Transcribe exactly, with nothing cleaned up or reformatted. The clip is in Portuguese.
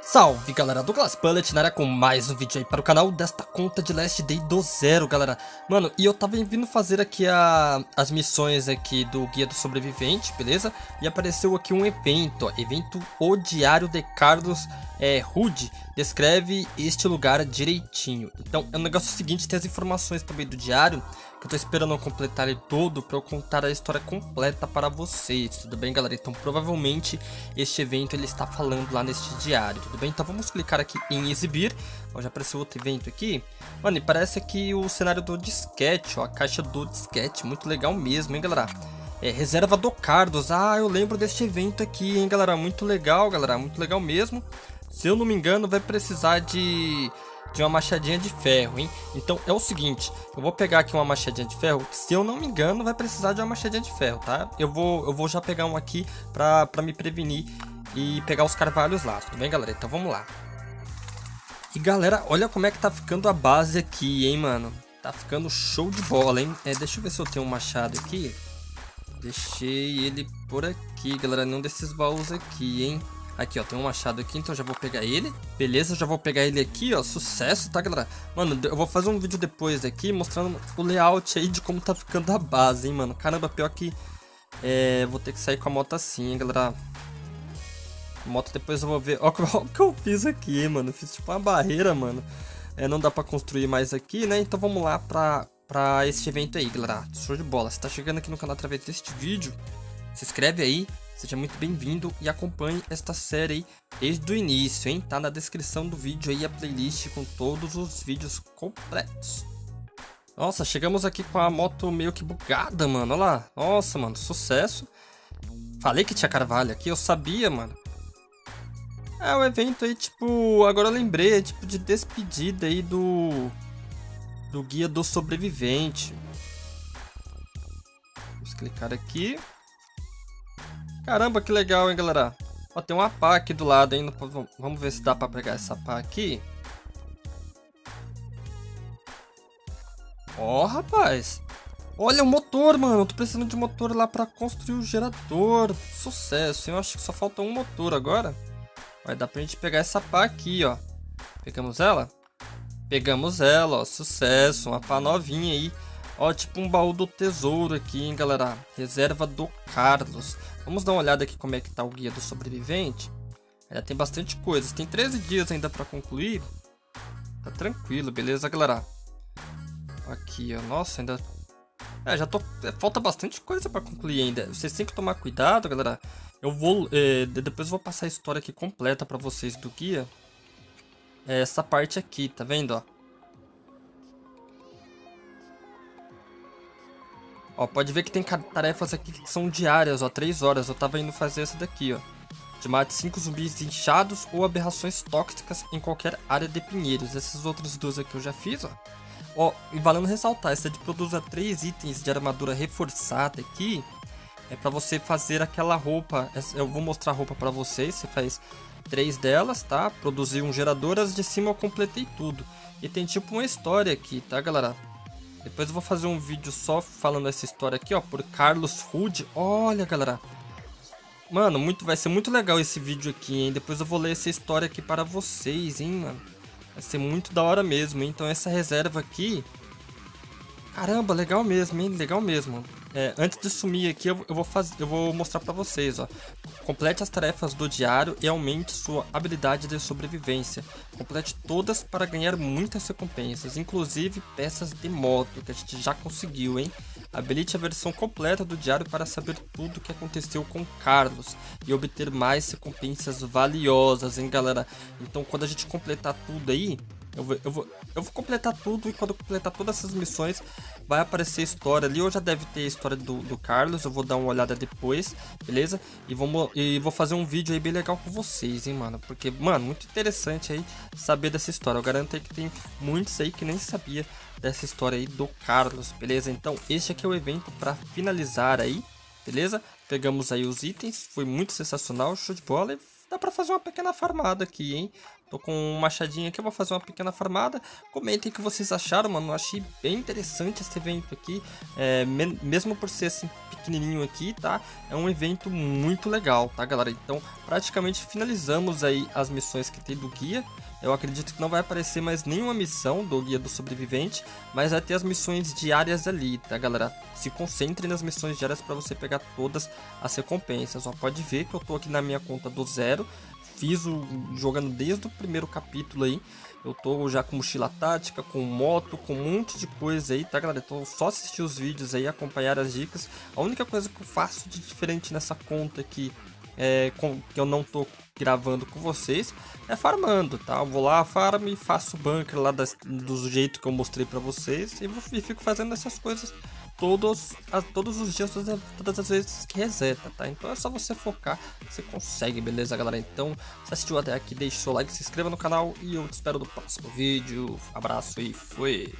Salve galera, Dolglas Bullet na área com mais um vídeo aí para o canal desta conta de Last Day do zero, galera. Mano, e eu tava vindo fazer aqui a, as missões aqui do Guia do Sobrevivente, beleza? E apareceu aqui um evento, ó, evento O Diário de Carlos é, Hood. Descreve este lugar direitinho. Então, é um negócio seguinte, tem as informações também do diário, que eu tô esperando eu completar ele todo para eu contar a história completa para vocês, tudo bem, galera? Então, provavelmente, este evento ele está falando lá neste diário, tudo bem? Então, vamos clicar aqui em exibir. Ó, já apareceu outro evento aqui. Mano, e parece aqui o cenário do disquete, ó, a caixa do disquete. Muito legal mesmo, hein, galera? É, reserva do Carlos. Ah, eu lembro deste evento aqui, hein, galera? Muito legal, galera. Muito legal mesmo. Se eu não me engano, vai precisar de... de uma machadinha de ferro, hein? Então é o seguinte, eu vou pegar aqui uma machadinha de ferro, que, se eu não me engano, vai precisar de uma machadinha de ferro, tá? Eu vou, eu vou já pegar um aqui pra, pra me prevenir e pegar os carvalhos lá, tudo bem, galera? Então vamos lá. E galera, olha como é que tá ficando a base aqui, hein, mano? Tá ficando show de bola, hein? É, deixa eu ver se eu tenho um machado aqui. Deixei ele por aqui, galera, num desses baús aqui, hein? Aqui, ó, tem um machado aqui, então já vou pegar ele. Beleza, já vou pegar ele aqui, ó, sucesso, tá, galera? Mano, eu vou fazer um vídeo depois aqui mostrando o layout aí de como tá ficando a base, hein, mano? Caramba, pior que... É, vou ter que sair com a moto assim, hein, galera? A moto depois eu vou ver... Ó, ó o que eu fiz aqui, hein, mano? Eu fiz tipo uma barreira, mano. É, não dá pra construir mais aqui, né? Então vamos lá pra, pra esse evento aí, galera. Show de bola. Se tá chegando aqui no canal através deste vídeo, se inscreve aí. Seja muito bem-vindo e acompanhe esta série aí desde o início, hein? Tá na descrição do vídeo aí a playlist com todos os vídeos completos. Nossa, chegamos aqui com a moto meio que bugada, mano. Olha lá. Nossa, mano, sucesso. Falei que tinha carvalho aqui, eu sabia, mano. É, o evento aí, tipo... Agora eu lembrei, é tipo de despedida aí do... Do Guia do Sobrevivente. Vamos clicar aqui. Caramba, que legal, hein, galera? Ó, tem uma pá aqui do lado ainda. Vamos ver se dá pra pegar essa pá aqui. Ó, rapaz. Olha o motor, mano. Eu tô precisando de motor lá pra construir o gerador. Sucesso, hein? Eu acho que só falta um motor agora. Vai dar pra gente pegar essa pá aqui, ó. Pegamos ela? Pegamos ela, ó. Sucesso. Uma pá novinha aí. Ó, tipo um baú do tesouro aqui, hein, galera? Reserva do Carlos. Vamos dar uma olhada aqui como é que tá o Guia do Sobrevivente. É, tem bastante coisas. Tem treze dias ainda pra concluir. Tá tranquilo, beleza, galera? Aqui, ó. Nossa, ainda... É, já tô... É, falta bastante coisa pra concluir ainda. Vocês têm que tomar cuidado, galera. Eu vou... É, depois eu vou passar a história aqui completa pra vocês do guia. É essa parte aqui, tá vendo, ó? Ó, pode ver que tem tarefas aqui que são diárias, ó, três horas. Eu tava indo fazer essa daqui, ó. De mate cinco zumbis inchados ou aberrações tóxicas em qualquer área de pinheiros. Essas outras duas aqui eu já fiz, ó. Ó, e valendo ressaltar, essa de produza três itens de armadura reforçada aqui. É pra você fazer aquela roupa, eu vou mostrar a roupa pra vocês, você faz três delas, tá? Produzir um gerador, as de cima eu completei tudo. E tem tipo uma história aqui, tá, galera? Depois eu vou fazer um vídeo só falando essa história aqui, ó, por Carlos Hood. Olha, galera. Mano, muito, vai ser muito legal esse vídeo aqui, hein? Depois eu vou ler essa história aqui para vocês, hein, mano? Vai ser muito da hora mesmo, hein? Então essa reserva aqui... Caramba, legal mesmo, hein? Legal mesmo. É, antes de sumir aqui, eu, eu, vou faz... eu vou mostrar pra vocês, ó. Complete as tarefas do diário e aumente sua habilidade de sobrevivência. Complete todas para ganhar muitas recompensas, inclusive peças de moto, que a gente já conseguiu, hein? Habilite a versão completa do diário para saber tudo o que aconteceu com Carlos e obter mais recompensas valiosas, hein, galera? Então, quando a gente completar tudo aí... Eu vou, eu, vou, eu vou completar tudo, e quando eu completar todas essas missões, vai aparecer história ali. Ou já deve ter a história do, do Carlos, eu vou dar uma olhada depois, beleza? E, vamos, e vou fazer um vídeo aí bem legal com vocês, hein, mano? Porque, mano, muito interessante aí saber dessa história. Eu garanto aí que tem muitos aí que nem sabia dessa história aí do Carlos, beleza? Então, este aqui é o evento pra finalizar aí, beleza? Pegamos aí os itens, foi muito sensacional, show de bola. E dá pra fazer uma pequena farmada aqui, hein? Tô com um machadinho aqui, eu vou fazer uma pequena farmada. Comentem o que vocês acharam, mano. Eu achei bem interessante esse evento aqui. É, me mesmo por ser assim, pequenininho aqui, tá? É um evento muito legal, tá, galera? Então, praticamente finalizamos aí as missões que tem do guia. Eu acredito que não vai aparecer mais nenhuma missão do Guia do Sobrevivente, mas vai ter as missões diárias ali, tá, galera? Se concentre nas missões diárias para você pegar todas as recompensas. Ó, pode ver que eu tô aqui na minha conta do zero. Fiz o jogando desde o primeiro capítulo aí. Eu tô já com mochila tática, com moto, com um monte de coisa aí, tá, galera? Então só assistir os vídeos aí, acompanhar as dicas. A única coisa que eu faço de diferente nessa conta aqui é com, que eu não tô gravando com vocês é farmando, tá? Eu vou lá, farm, faço o bunker lá das, do jeito que eu mostrei pra vocês e, vou, e fico fazendo essas coisas Todos, a, todos os dias, todas, todas as vezes que reseta, tá? Então é só você focar, você consegue, beleza, galera? Então, se assistiu até aqui, deixe seu like, se inscreva no canal e eu te espero no próximo vídeo. Abraço e fui!